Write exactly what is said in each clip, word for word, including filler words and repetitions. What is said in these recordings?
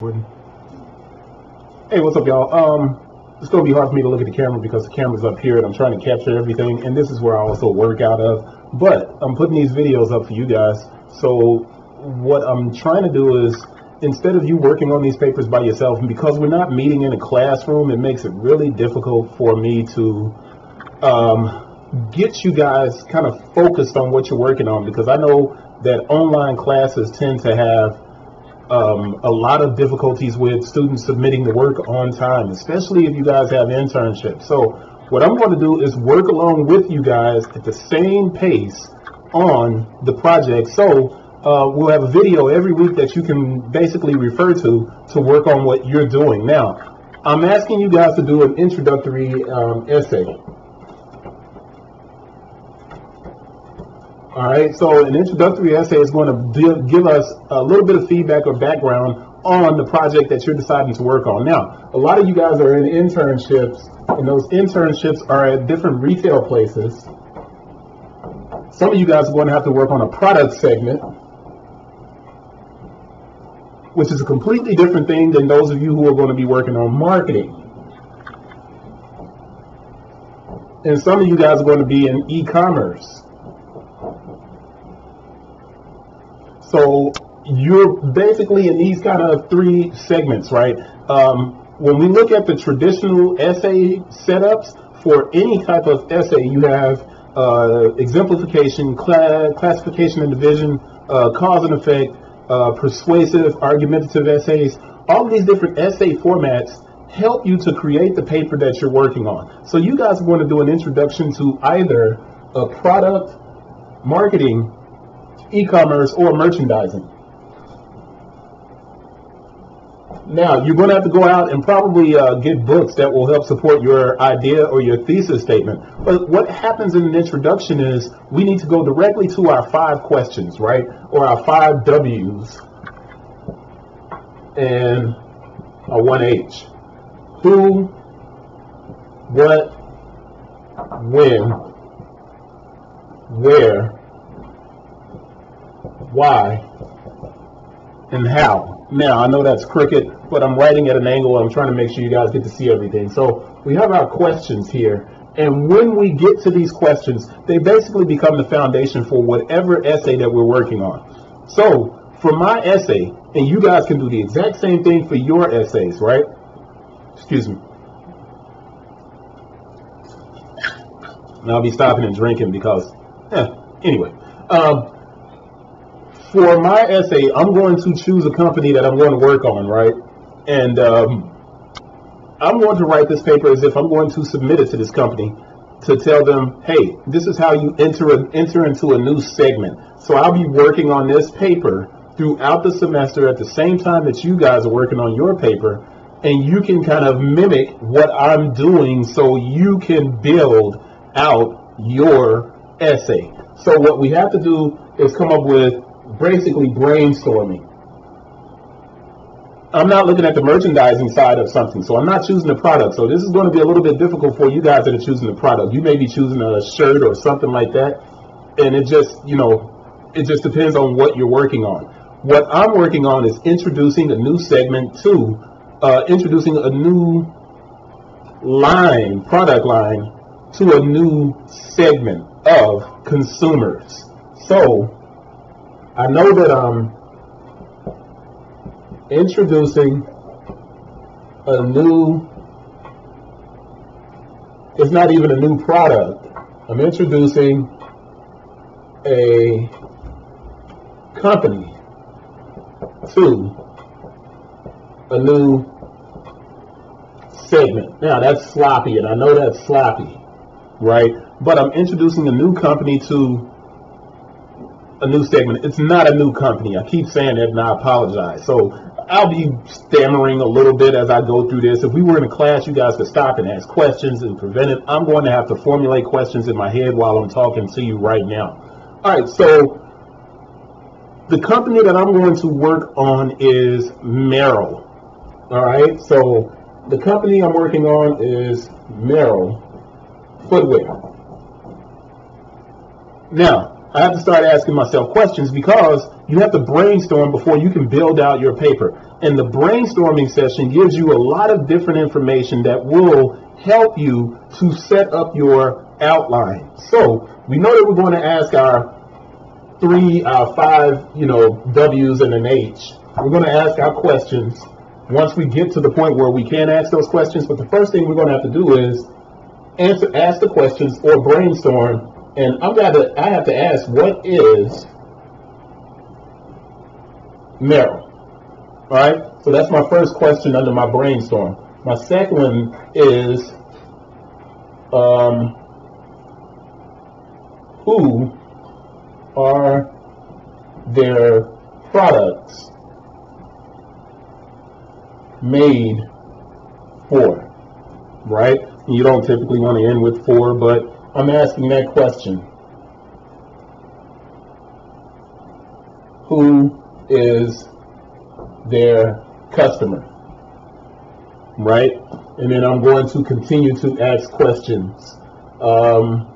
Hey, what's up, y'all? Um, it's gonna be hard for me to look at the camera because the camera's up here and I'm trying to capture everything, and this is where I also work out of, but I'm putting these videos up for you guys. So what I'm trying to do is, instead of you working on these papers by yourself, and because we're not meeting in a classroom, it makes it really difficult for me to um, get you guys kind of focused on what you're working on, because I know that online classes tend to have Um, a lot of difficulties with students submitting the work on time, especially if you guys have internships. So what I'm going to do is work along with you guys at the same pace on the project. So uh, we'll have a video every week that you can basically refer to to work on what you're doing. Now, I'm asking you guys to do an introductory um, essay. All right, so an introductory essay is going to give us a little bit of feedback or background on the project that you're deciding to work on. Now, a lot of you guys are in internships, and those internships are at different retail places. Some of you guys are going to have to work on a product segment, which is a completely different thing than those of you who are going to be working on marketing. And some of you guys are going to be in e-commerce. So you're basically in these kind of three segments, right? Um, when we look at the traditional essay setups for any type of essay, you have uh, exemplification, cla classification and division, uh, cause and effect, uh, persuasive, argumentative essays. All of these different essay formats help you to create the paper that you're working on. So you guys want to do an introduction to either a product, marketing, e-commerce, or merchandising. Now, you're going to have to go out and probably uh, get books that will help support your idea or your thesis statement. But what happens in an introduction is we need to go directly to our five questions, right? Or our five W's and our one H. Who, what, when, where, why, and how. Now, I know that's crooked, but I'm writing at an angle. I'm trying to make sure you guys get to see everything. So we have our questions here, and when we get to these questions, they basically become the foundation for whatever essay that we're working on. So for my essay, and you guys can do the exact same thing for your essays, right? Excuse me. And I'll be stopping and drinking because, eh, anyway. Um, For my essay, I'm going to choose a company that I'm going to work on, right? And um, I'm going to write this paper as if I'm going to submit it to this company to tell them, hey, this is how you enter, a, enter into a new segment. So I'll be working on this paper throughout the semester at the same time that you guys are working on your paper, and you can kind of mimic what I'm doing so you can build out your essay. So what we have to do is come up with basically brainstorming. I'm not looking at the merchandising side of something, so I'm not choosing the product. So this is going to be a little bit difficult for you guys that are choosing the product. You may be choosing a shirt or something like that, and it just, you know, it just depends on what you're working on. What I'm working on is introducing a new segment to uh, introducing a new line, product line, to a new segment of consumers. So I know that I'm introducing a new, it's not even a new product, I'm introducing a company to a new segment. Now that's sloppy, and I know that's sloppy, right? But I'm introducing a new company to a new segment. It's not a new company. I keep saying that, and I apologize. So I'll be stammering a little bit as I go through this. If we were in a class, you guys could stop and ask questions and prevent it. I'm going to have to formulate questions in my head while I'm talking to you right now. All right, so the company that I'm going to work on is Merrell. All right, so the company I'm working on is Merrell Footwear. Now, I have to start asking myself questions because you have to brainstorm before you can build out your paper. And the brainstorming session gives you a lot of different information that will help you to set up your outline. So we know that we're going to ask our three, our five, you know, W's and an H. We're going to ask our questions once we get to the point where we can ask those questions. But the first thing we're going to have to do is answer, ask the questions or brainstorm. And I'm gonna, I have to ask, what is Merrell? All right, so that's my first question under my brainstorm. My second one is, um, who are their products made for, right? You don't typically want to end with for, but I'm asking that question. Who is their customer, right? And then I'm going to continue to ask questions um,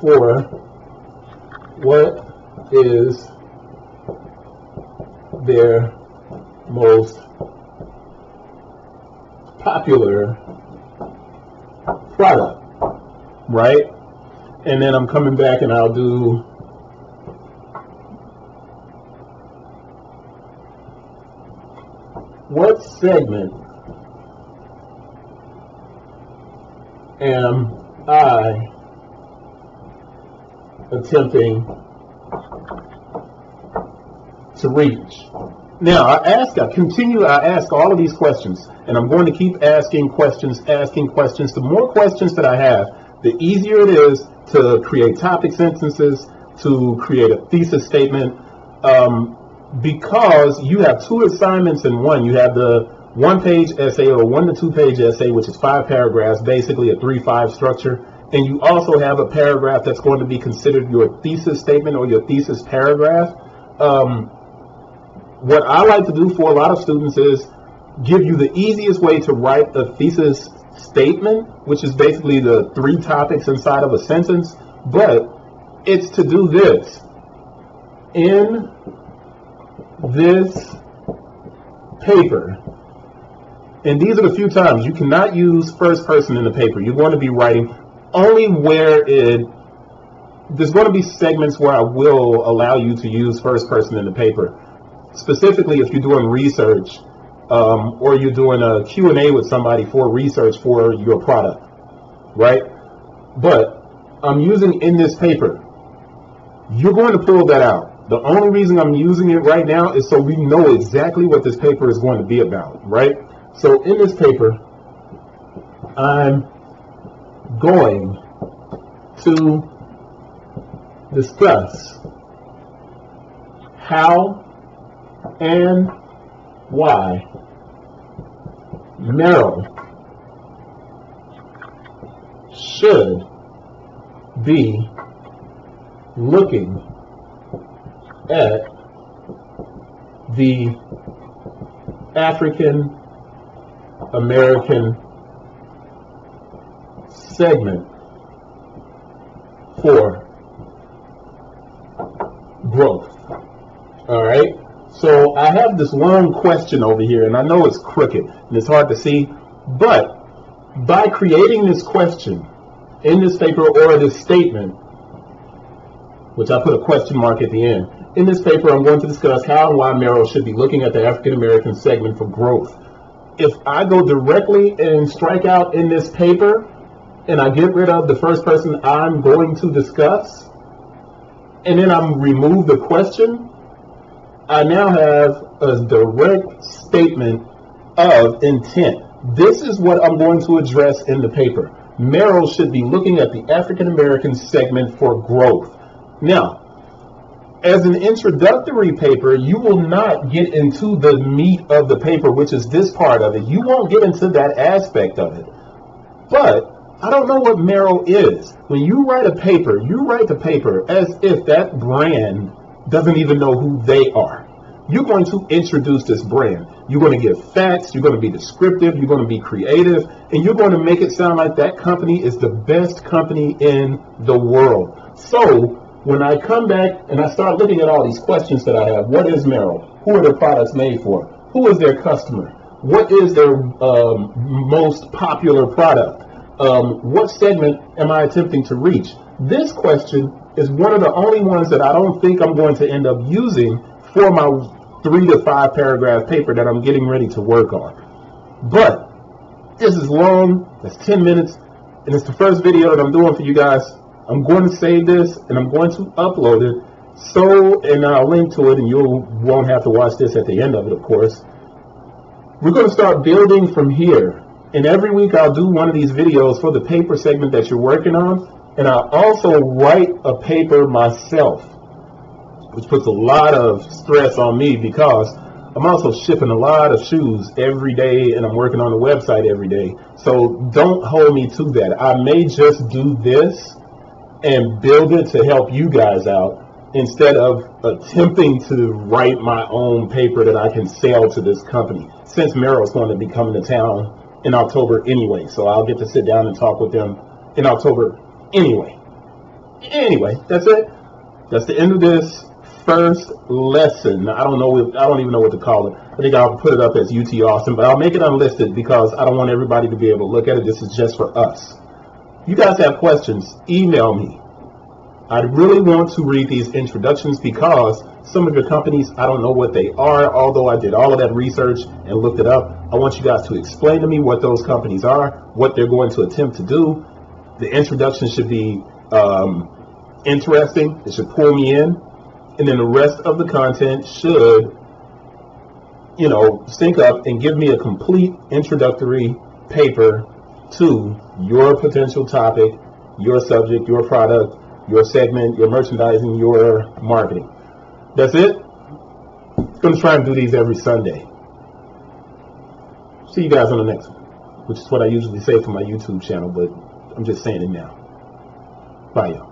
for what is their most popular product, right? And then I'm coming back and I'll do what segment am I attempting to reach? Now I ask, I continue, I ask all of these questions, and I'm going to keep asking questions, asking questions. The more questions that I have, the easier it is to create topic sentences, to create a thesis statement, um, because you have two assignments in one. You have the one-page essay or one to two-page essay, which is five paragraphs, basically a three five structure. And you also have a paragraph that's going to be considered your thesis statement or your thesis paragraph. Um, What I like to do for a lot of students is give you the easiest way to write a thesis statement, which is basically the three topics inside of a sentence, but it's to do this. In this paper, and these are the few times you cannot use first person in the paper. You're going to be writing only where it, there's going to be segments where I will allow you to use first person in the paper. Specifically, if you're doing research um, or you're doing a Q and A with somebody for research for your product, right? But I'm using in this paper. You're going to pull that out. The only reason I'm using it right now is so we know exactly what this paper is going to be about, right? So in this paper, I'm going to discuss how and why Merrell should be looking at the African American segment for growth. All right. So I have this long question over here, and I know it's crooked and it's hard to see, but by creating this question in this paper or this statement, which I put a question mark at the end, in this paper I'm going to discuss how and why Merrell should be looking at the African-American segment for growth. If I go directly and strike out in this paper and I get rid of the first person I'm going to discuss, and then I'm remove the question, I now have a direct statement of intent. This is what I'm going to address in the paper. Merrell should be looking at the African American segment for growth. Now, as an introductory paper, you will not get into the meat of the paper, which is this part of it. You won't get into that aspect of it. But I don't know what Merrell is. When you write a paper, you write the paper as if that brand doesn't even know who they are. You're going to introduce this brand. You're going to give facts, you're going to be descriptive, you're going to be creative, and you're going to make it sound like that company is the best company in the world. So when I come back and I start looking at all these questions that I have, what is Merrell? Who are their products made for? Who is their customer? What is their um, most popular product? Um, what segment am I attempting to reach? This question is one of the only ones that I don't think I'm going to end up using for my three to five paragraph paper that I'm getting ready to work on. But this is long, it's ten minutes, and it's the first video that I'm doing for you guys. I'm going to save this and I'm going to upload it, so and I'll link to it, and you won't have to watch this at the end of it, of course. We're going to start building from here, and every week I'll do one of these videos for the paper segment that you're working on, and I'll also write a paper myself, which puts a lot of stress on me because I'm also shipping a lot of shoes every day and I'm working on the website every day. So don't hold me to that. I may just do this and build it to help you guys out instead of attempting to write my own paper that I can sell to this company, since Merrell's going to be coming to town in October anyway, so I'll get to sit down and talk with them in October anyway. Anyway, that's it. That's the end of this first lesson. I don't know if, I don't even know what to call it. I think I'll put it up as U T Austin, but I'll make it unlisted because I don't want everybody to be able to look at it. This is just for us. You guys have questions, email me. I really want to read these introductions because some of your companies, I don't know what they are, although I did all of that research and looked it up. I want you guys to explain to me what those companies are, what they're going to attempt to do. The introduction should be um, interesting. It should pull me in. And then the rest of the content should, you know, sync up and give me a complete introductory paper to your potential topic, your subject, your product, your segment, your merchandising, your marketing. That's it. I'm going to try and do these every Sunday. See you guys on the next one, which is what I usually say for my YouTube channel, but I'm just saying it now. Bye, y'all.